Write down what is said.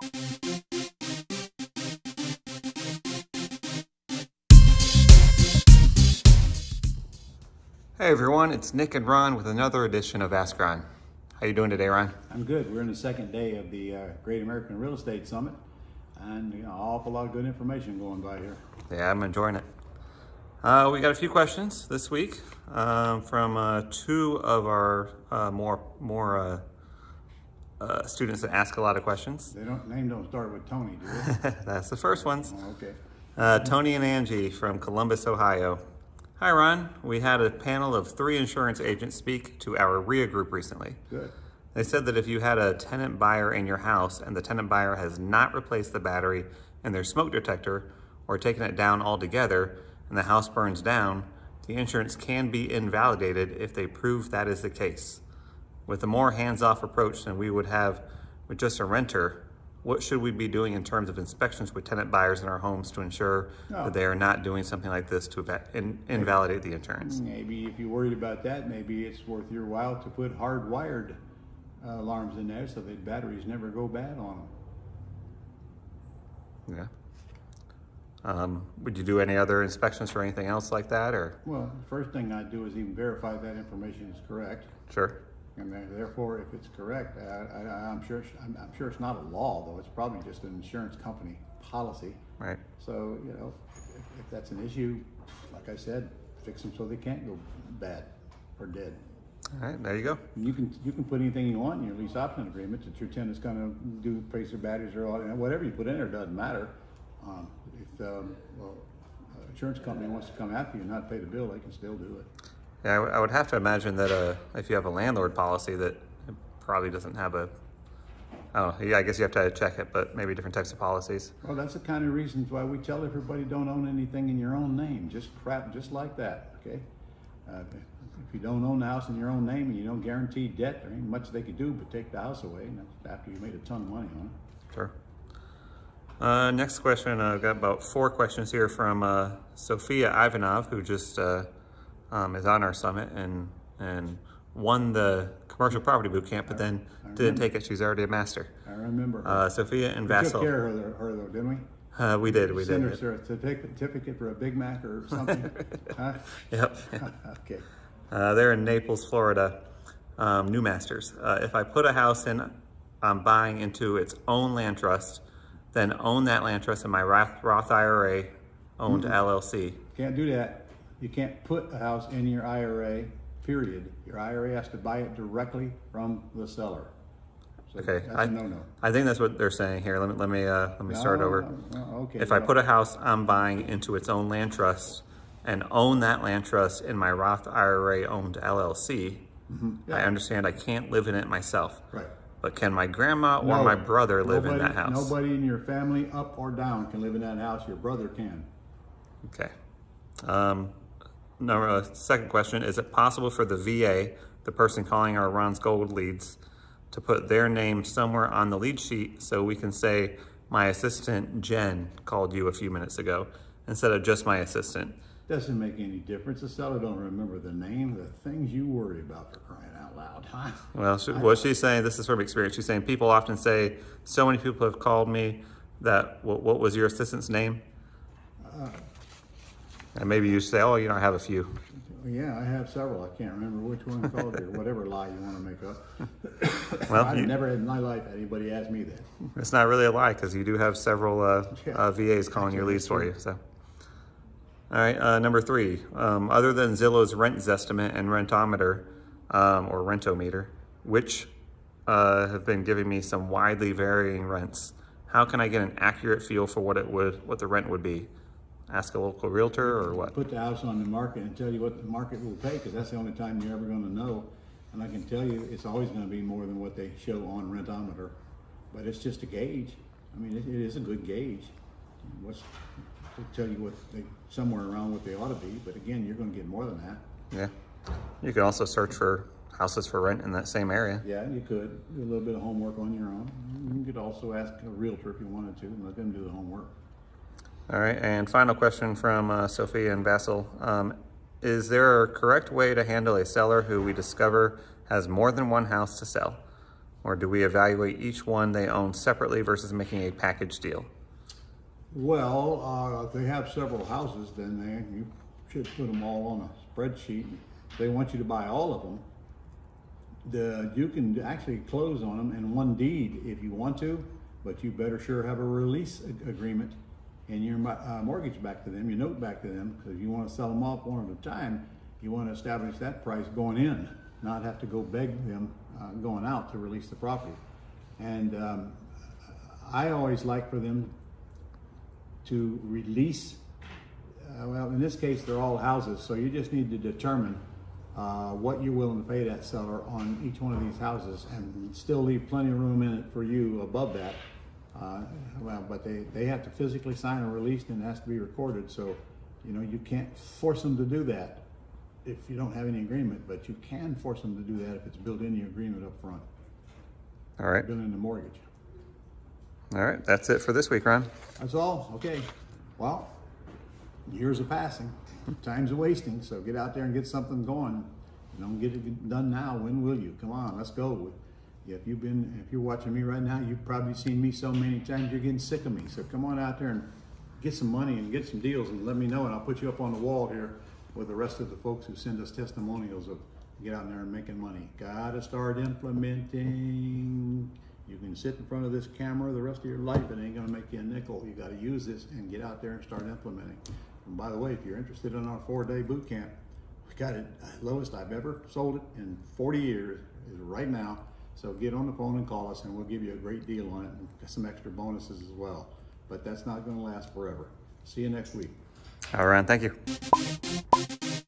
Hey everyone, it's Nick and Ron with another edition of Ask Ron. How you doing today, Ron? I'm good. We're in the second day of the Great American Real Estate Summit, and an awful lot of good information going by here. Yeah, I'm enjoying it. We got a few questions this week from two of our more students that ask a lot of questions. Name don't start with Tony, do they? That's the first ones. Oh, okay. Tony and Angie from Columbus, Ohio. Hi, Ron. We had a panel of 3 insurance agents speak to our RIA group recently. Good. They said that if you had a tenant buyer in your house and the tenant buyer has not replaced the battery in their smoke detector or taken it down altogether and the house burns down, the insurance can be invalidated if they prove that is the case. With a more hands-off approach than we would have with just a renter, what should we be doing in terms of inspections with tenant buyers in our homes to ensure that they are not doing something like this to invalidate the insurance? Maybe if you're worried about that, maybe it's worth your while to put hardwired alarms in there so the batteries never go bad on them. Yeah. Would you do any other inspections for anything else like that, or? Well, the first thing I'd do is even verify that information is correct. Sure. And therefore, if it's correct, I'm sure it's not a law, though. It's probably just an insurance company policy. Right. So, you know, if that's an issue, like I said, fix them so they can't go bad or dead. All right, there you go. You can put anything you want in your lease option agreement that your tenant's going to do, place their batteries or all, whatever you put in there doesn't matter. If an insurance company wants to come after you and not pay the bill, they can still do it. Yeah, I would have to imagine that if you have a landlord policy that it probably doesn't have a, yeah, I guess you have to check it, but maybe different types of policies. Well, that's the kind of reasons why we tell everybody don't own anything in your own name, just crap, just like that, okay? If you don't own the house in your own name and you don't guarantee debt, there ain't much they could do but take the house away, and that's after you made a ton of money on it. Sure. Next question, I've got about 4 questions here from Sophia Ivanov, who just... is on our summit and won the commercial property boot camp, but then didn't take it. She's already a master. I remember her. Sophia and Vasil. We took care of her though, didn't we? We did. We did. Sent her a certificate for a Big Mac or something. Huh? Yep. Okay. They're in Naples, Florida. New masters. If I put a house in, I'm buying into its own land trust, then own that land trust in my Roth IRA owned LLC. Can't do that. You can't put a house in your IRA, period. Your IRA has to buy it directly from the seller. So okay, that's a no-no. I think that's what they're saying here. Let me start over. Okay. If I put a house I'm buying into its own land trust and own that land trust in my Roth IRA-owned LLC, yeah. I understand I can't live in it myself. Right. But can my grandma or my brother live in that house? Nobody in your family, up or down, can live in that house. Your brother can. Okay. Second question, is it possible for the VA, the person calling our Ron's Gold leads, to put their name somewhere on the lead sheet so we can say, my assistant Jen called you a few minutes ago, instead of just my assistant? Doesn't make any difference. The seller don't remember the name. The things you worry about, for crying out loud, huh? Well, she's saying, this is from experience, she's saying people often say, so many people have called me that, what was your assistant's name? And maybe you say, oh, you know, I have a few. Yeah, I have several. I can't remember which one called you, or whatever lie you want to make up. Well, I've never in my life anybody asked me that. It's not really a lie because you do have several VAs calling your leads for you. So, all right, number 3. Other than Zillow's rent zestimate and rentometer, or rentometer, which have been giving me some widely varying rents, how can I get an accurate feel for what the rent would be? Ask a local realtor or what? Put the house on the market and tell you what the market will pay, because that's the only time you're ever going to know. And I can tell you it's always going to be more than what they show on Rentometer. But it's just a gauge. I mean, it is a good gauge. They tell you somewhere around what they ought to be. But again, you're going to get more than that. Yeah. You can also search for houses for rent in that same area. Yeah, you could. Do a little bit of homework on your own. You could also ask a realtor if you wanted to and let them do the homework. All right, and final question from Sophia and Vasil. Is there a correct way to handle a seller who we discover has more than one house to sell? Or do we evaluate each one they own separately versus making a package deal? Well, if they have several houses, then you should put them all on a spreadsheet. If they want you to buy all of them, you can actually close on them in one deed if you want to, but you better sure have a release agreement and your mortgage back to them, your note back to them, because if you want to sell them off one at a time, you want to establish that price going in, not have to go beg them going out to release the property. And I always like for them to release, well, in this case, they're all houses, so you just need to determine what you're willing to pay that seller on each one of these houses and still leave plenty of room in it for you above that. Well, but they have to physically sign a release and it has to be recorded. So, you know, you can't force them to do that if you don't have any agreement, but you can force them to do that if it's built into your agreement up front. All right. Built into the mortgage. All right. That's it for this week, Ron. That's all. Okay. Well, years are passing. Time's wasting, so get out there and get something going. You don't get it done now, when will you? Come on, let's go. If you're watching me right now, you've probably seen me so many times, you're getting sick of me. So come on out there and get some money and get some deals and let me know, and I'll put you up on the wall here with the rest of the folks who send us testimonials of get out there and making money. Gotta start implementing. You can sit in front of this camera the rest of your life, it ain't gonna make you a nickel. You gotta use this and get out there and start implementing. And by the way, if you're interested in our 4-day boot camp, we got it lowest I've ever sold it in 40 years is right now. So get on the phone and call us and we'll give you a great deal on it and some extra bonuses as well. But that's not gonna last forever. See you next week. All right, thank you.